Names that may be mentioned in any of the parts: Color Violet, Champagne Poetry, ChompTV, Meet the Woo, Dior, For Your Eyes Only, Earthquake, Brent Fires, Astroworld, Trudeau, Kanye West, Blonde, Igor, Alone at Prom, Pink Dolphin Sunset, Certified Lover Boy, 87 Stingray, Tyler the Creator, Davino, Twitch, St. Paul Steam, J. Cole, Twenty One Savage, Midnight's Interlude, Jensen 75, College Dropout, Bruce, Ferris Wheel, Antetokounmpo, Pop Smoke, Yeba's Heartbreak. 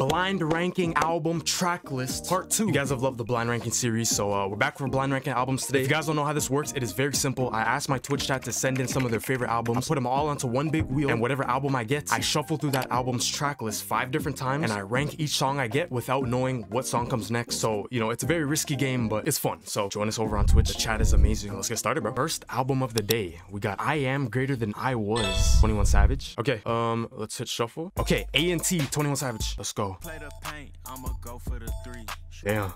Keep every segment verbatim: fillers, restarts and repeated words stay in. Blind Ranking Album Track List Part two. You guys have loved the Blind Ranking series, so uh, we're back for Blind Ranking Albums today. If you guys don't know how this works, it is very simple. I ask my Twitch chat to send in some of their favorite albums, I put them all onto one big wheel, and whatever album I get, I shuffle through that album's track list five different times, and I rank each song I get without knowing what song comes next. So, you know, it's a very risky game, but it's fun. So join us over on Twitch. The chat is amazing. Let's get started, bro. First album of the day, we got I Am Greater Than I Was, Twenty One Savage. Okay, um, let's hit shuffle. Okay, A and T, Twenty One Savage. Let's go. Play the paint, I'ma go for the three. Damn.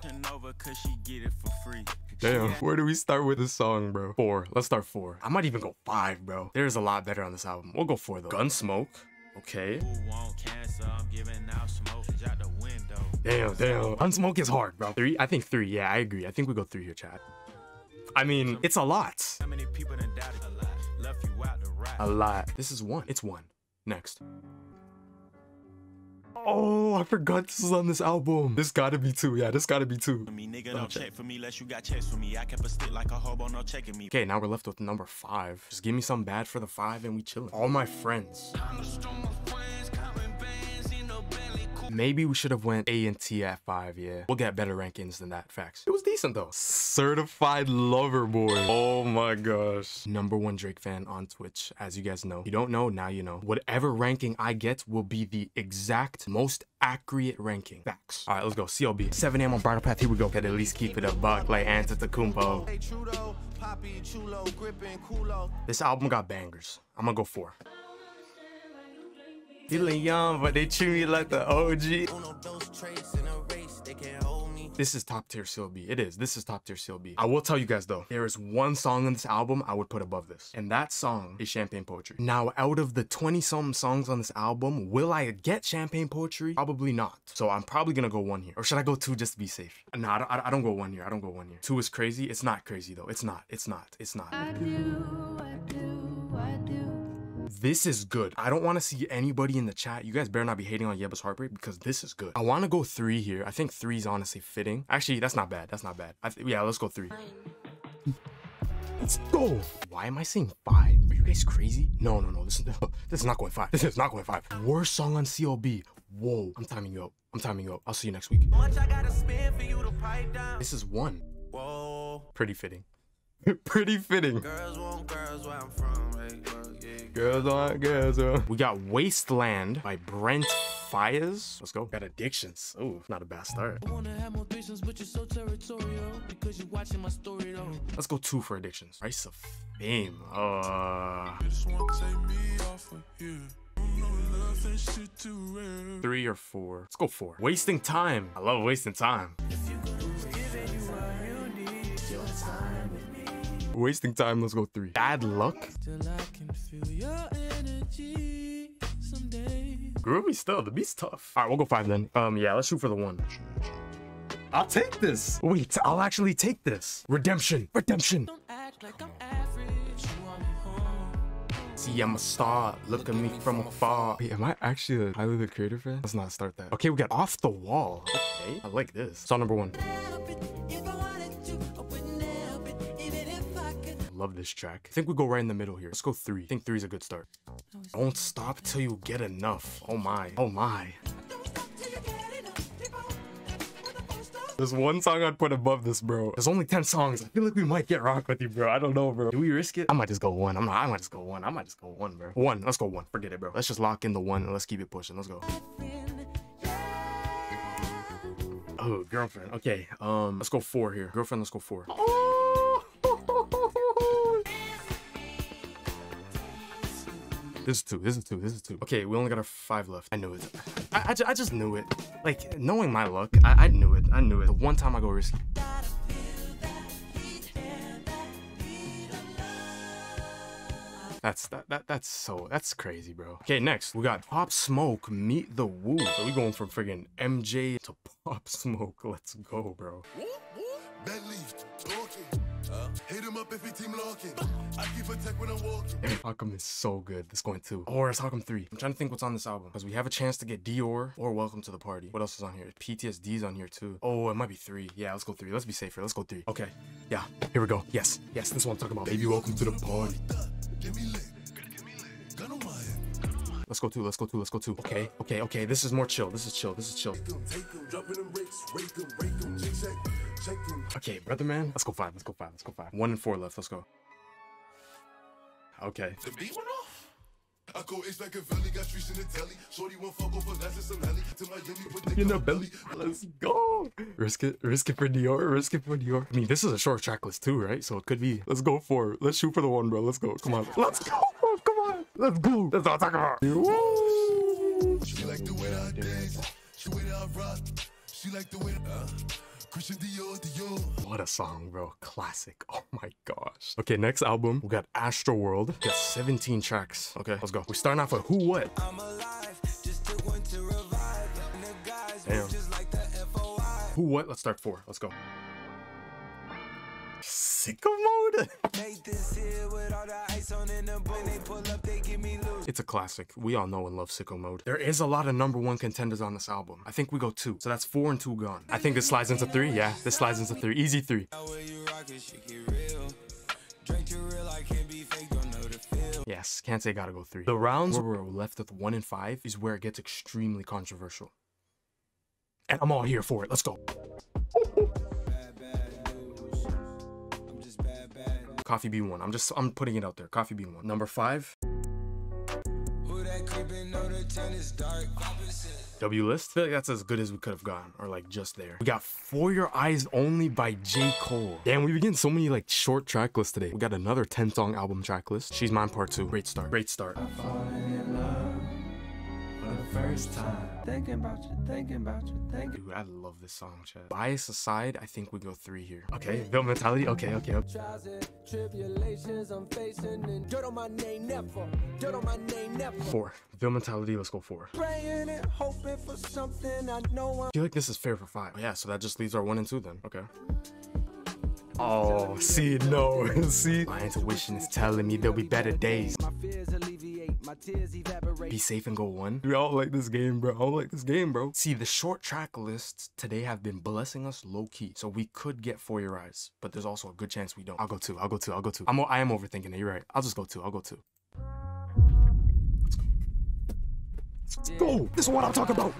Damn. Where do we start with this song, bro? Four. Let's start four. I might even go five, bro. There's a lot better on this album. We'll go four though. Gunsmoke. Okay. Damn, damn. Gunsmoke is hard, bro. Three? I think three. Yeah, I agree. I think we go three here, chat. I mean, it's a lot. How many people done died? A lot. Left you out to ride. A lot. This is one. It's one. Next. Oh, I forgot this is on this album. This gotta be two. Yeah, this gotta be two. Okay, now we're left with number five. Just give me something bad for the five and we chillin'. All My Friends. Maybe we should have went A and T at five, yeah. We'll get better rankings than that, facts. It was decent though. Certified Lover Boy. Oh my gosh. Number one Drake fan on Twitch, as you guys know. You don't know, now you know. Whatever ranking I get will be the exact most accurate ranking. Facts. All right, let's go. C L B. seven A M on Bridal Path, here we go. Gotta at least keep it a buck like Antetokounmpo. Hey, Trudeau, Poppy, Chulo, Grippin', Kulo. This album got bangers. I'm gonna go four. Still young, but they treat me like the O G. This is top tier C L B. It is. This is top tier C L B. I will tell you guys though, there is one song on this album I would put above this, and that song is Champagne Poetry. Now, out of the twenty-some songs on this album, will I get Champagne Poetry? Probably not. So I'm probably gonna go one here, or should I go two just to be safe? No, I don't, I don't go one here. I don't go one here. Two is crazy. It's not crazy though. It's not. It's not. It's not. I do, I do, I do. This is good. I don't want to see anybody in the chat. You guys better not be hating on Yeba's Heartbreak because this is good. I want to go three here. I think three is honestly fitting. Actually, that's not bad. That's not bad. I yeah, let's go three. Let's go. Why am I saying five? Are you guys crazy? No, no, no. This is, this is not going five. This is not going five. Worst song on C L B. Whoa. I'm timing you out. I'm timing you out. I'll see you next week. This is one. Whoa. Pretty fitting. Pretty fitting. Girls want girls where I'm from. Hey, girl, yeah. Girls want girls. Where... We got Wasteland by Brent Fires. Let's go. Got Addictions. Oh, not a bad start. I wanna have more patience, but you're so territorial because you're watching my story though. Let's go two for Addictions. Price of Fame. Uh. You just wanna take me off of you. Three or four. Let's go four. Wasting Time. I love Wasting Time. If you Wasting Time, let's go three. Bad Luck. Groovy still, the beat's tough. All right, we'll go five then. Um, yeah, let's shoot for the one. I'll take this. Wait, I'll actually take this. Redemption, Redemption. Don't act like I'm average. See, I'm a star. Look at me from afar. Wait, am I actually a Tyler the Creator fan? Let's not start that. Okay, we got Off the Wall. Okay, I like this. Song number one. Love this track. I think we go right in the middle here. Let's go three. I think three is a good start. Don't stop till you get enough. Oh my. Oh my. There's one song I'd put above this, bro. There's only ten songs. I feel like we might get rocked with you, bro. I don't know, bro. Do we risk it? I might just go one. I'm not. I might just go one. I might just go one, bro. One. Let's go one. Forget it, bro. Let's just lock in the one and let's keep it pushing. Let's go. Oh, Girlfriend. Okay. Um, let's go four here. Girlfriend. Let's go four. Oh! This is two, this is two, this is two. Okay, we only got our five left. I knew it. I, I, ju I just knew it. Like, knowing my luck, I, I knew it, I knew it. The one time I go risky. That's, that, that, that's so, that's crazy, bro. Okay, next, we got Pop Smoke, Meet the Woo. So we going from friggin' M J to Pop Smoke. Let's go, bro. Uh, hit him up if he team locking. I keep a tech when I'm walking. Hawkum is so good. This going two. Or it's Hawkum three. I'm trying to think what's on this album. Because we have a chance to get Dior or Welcome to the Party. What else is on here? P T S D's on here too. Oh, it might be three. Yeah, let's go three. Let's be safer. Let's go three. Okay. Yeah. Here we go. Yes. Yes. This one I'm talking about. Baby, welcome to the party. Let's go two. Let's go two. Let's go two. Okay. Okay. Okay. This is more chill. This is chill. This is chill. Okay, brother man. Let's go five. Let's go five. Let's go five. One and four left. Let's go. Okay. The beat went off. I go, it's like a valley, got streets in the telly. Shorty won't fuck off for less than some heli. To my yummy put the in the belly. Let's go. Risk it. Risk it for Dior. Risk it for Dior. I mean, this is a short track list too, right? So it could be. Let's go for it. Let's shoot for the one, bro. Let's go. Come on. Let's go. Come on. Let's go. That's all I'm talking about. Woo. She like the way I dance. She way I rock. She like the way I... What a song, bro. Classic. Oh my gosh. Okay, next album. We got Astroworld. We got seventeen tracks. Okay, let's go. We're starting off with Who What? I'm alive, just to want to revive. Damn. Just like the F O I. Who What? Let's start four. Let's go. Sycamore. It's a classic. We all know and love Sicko Mode. There is a lot of number one contenders on this album. I think we go two. So that's four and two gone. I think this slides into three. Yeah, this slides into three. Easy three. Yes, can't say gotta go three. The rounds where we're left with one and five is where it gets extremely controversial. And I'm all here for it. Let's go. Coffee Bean one. I'm just, I'm putting it out there. Coffee Bean one. Number five. W List. I feel like that's as good as we could have gotten, or like just there. We got For Your Eyes Only by J. Cole. Damn, we begin so many like short track lists today. We got another ten song album track list. She's Mine Part Two. Great start. Great start. I'm falling in love for the first time. Thinking about you, thinking about you, thinking. Dude, I love this song, Chad. Bias aside, I think we go three here. Okay, Bill Mentality. Okay, okay. Four. Bill Mentality. Let's go four. Praying and hoping for something I know. I feel like this is fair for five. Oh, yeah, so that just leaves our one and two then. Okay. Oh, see, no, see. My intuition is telling me there'll be better days. My fears alleviate, my tears evaporate. Be safe and go one. Dude, I don't like this game, bro. I don't like this game, bro. See, the short track lists today have been blessing us low key. So we could get For Your Eyes, but there's also a good chance we don't. I'll go two. I'll go two. I'll go two. I'm, I am overthinking it. You're right. I'll just go two. I'll go two. Let's go. This is what I'm talking about.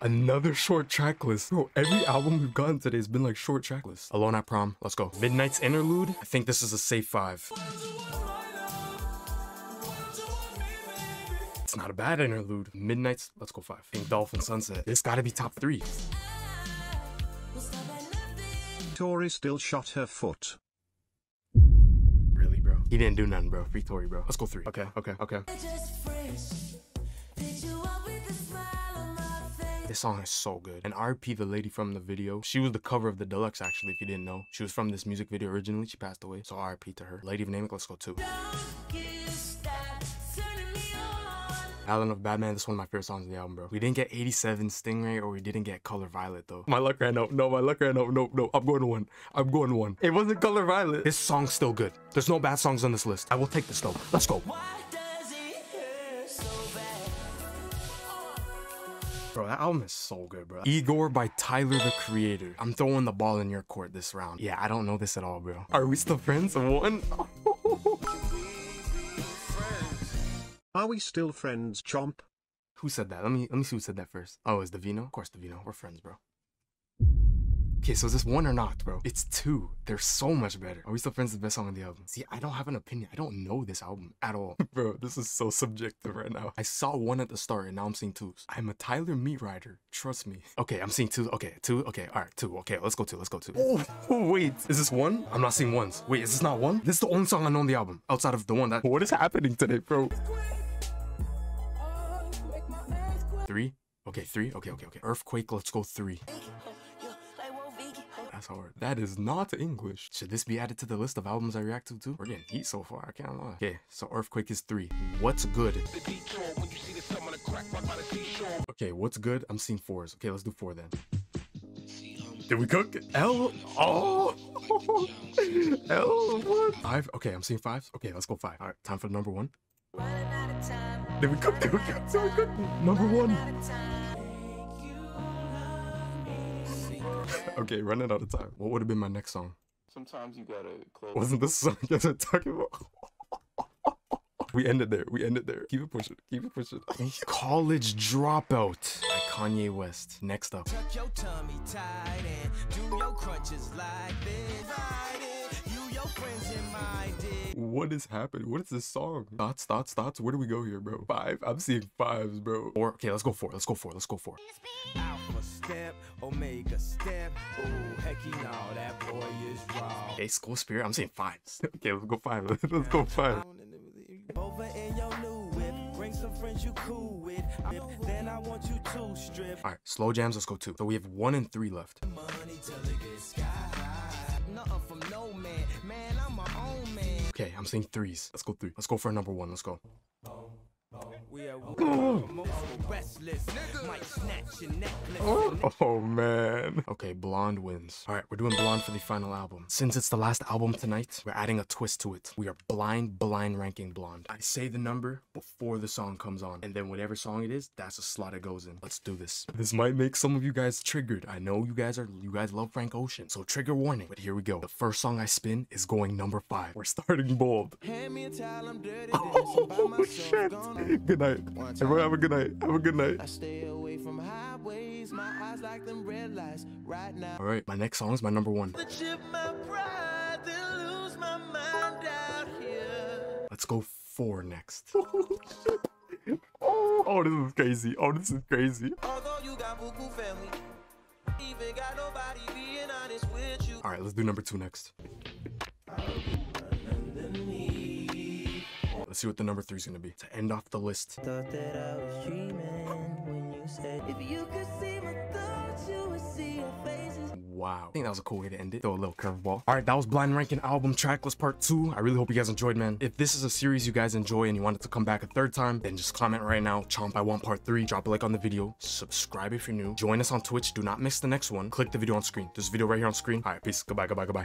Another short track list. Bro, every album we've gotten today has been like short track lists. Alone at Prom. Let's go. Midnight's Interlude. I think this is a safe five. It's not a bad interlude. Midnight's. Let's go five. Pink Dolphin Sunset. It's gotta be top three. Tori still shot her foot. He didn't do nothing, bro. Free Tory, bro. Let's go three. Okay, okay, okay. This song is so good. And R P the lady from the video. She was the cover of the deluxe, actually, if you didn't know. She was from this music video originally. She passed away. So R P to her. Lady of Namek, let's go two. Island of Batman, this is one of my favorite songs of the album, bro. We didn't get eighty-seven Stingray, or we didn't get Color Violet, though. My luck ran out. No, my luck ran out. No, no, I'm going to one. I'm going to one. It wasn't Color Violet. This song's still good. There's no bad songs on this list. I will take this, though. Let's go. Bro, that album is so good, bro. Igor by Tyler the Creator. I'm throwing the ball in your court this round. Yeah, I don't know this at all, bro. Are we still friends? One. Are we still friends, Chomp? Who said that? Let me let me see who said that first. Oh, it's Davino? Of course, Davino. We're friends, bro. Okay, so is this one or not, bro? It's two. They're so much better. Are We Still Friends is the best song on the album. See, I don't have an opinion. I don't know this album at all. Bro, this is so subjective right now. I saw one at the start and now I'm seeing twos. I'm a Tyler meat rider. Trust me. Okay, I'm seeing two. Okay, two. Okay, all right, two. Okay, let's go two. Let's go two. Oh, oh, wait. Is this one? I'm not seeing ones. Wait, is this not one? This is the only song I know on the album outside of the one that... What is happening today, bro? Three. Okay, three. Okay, okay, okay. Earthquake, let's go three. Hard. That is not English. Should this be added to the list of albums I react to too? We're getting heat so far, I can't lie. Okay, so Earthquake is three. What's Good? Okay, What's Good? I'm seeing fours. Okay, let's do four then. Did we cook? L? Oh! L? What? Five? Okay, I'm seeing fives. Okay, let's go five. All right, time for number one. Did we cook? Did we cook? Did we cook? Number one. Okay, running out of time. What would have been my next song? Sometimes you gotta close. Wasn't this song you guys are talking about? We ended there. We ended there. Keep it pushing. Keep it pushing. College Dropout by Kanye West. Next up. Tuck your tummy tight and do your crunches like this. You your friends in mind. What is happening? What is this song? Thoughts, thoughts, thoughts. Where do we go here, bro? Five. I'm seeing fives, bro. Or okay, let's go four. Let's go four. Let's go four. Alpha step, omega step. Oh, heck, you know that boy is raw. Hey, school spirit. I'm saying fives. Okay, let's go five. Let's go five. Over in your new whip, bring some friends you cool with. Then I want you to strip. All right, slow jams. Let's go two. So we have one and three left. Money till it gets sky high. Nothing from no man, man. I'm my own man. Okay, I'm saying threes. Let's go three. Let's go for a number one. Let's go. Oh, oh man. Okay, Blonde wins. All right, we're doing Blonde for the final album. Since it's the last album tonight, we're adding a twist to it. We are blind, blind ranking Blonde. I say the number before the song comes on, and then whatever song it is, that's a slot it goes in. Let's do this. This might make some of you guys triggered. I know you guys are, you guys love Frank Ocean, so trigger warning. But here we go. The first song I spin is going number five. We're starting bold. Hand me a towel, I'm dirty. Oh shit. Good night. Everyone have a good night. Have a good night. I stay away from highways. My eyes like them red lights right now. All right, my next song is my number one. Let's go four next. Oh, oh, this is crazy. Oh, this is crazy. Although you got Buku family, even got nobody being honest with you. All right, let's do number two next. Let's see what the number three is gonna be to end off the list. Thought that I was dreaming when you said, if you could see my thoughts, you would see your faces. Wow, I think that was a cool way to end it. Throw a little curveball. All right, that was blind ranking album track list part two. I really hope you guys enjoyed, man. If this is a series you guys enjoy and you want it to come back a third time, then just comment right now, Chomp, I want part three. Drop a like on the video, subscribe if you're new, join us on Twitch, do not miss the next one, click the video on screen, this video right here on screen. All right, peace, goodbye, goodbye, goodbye.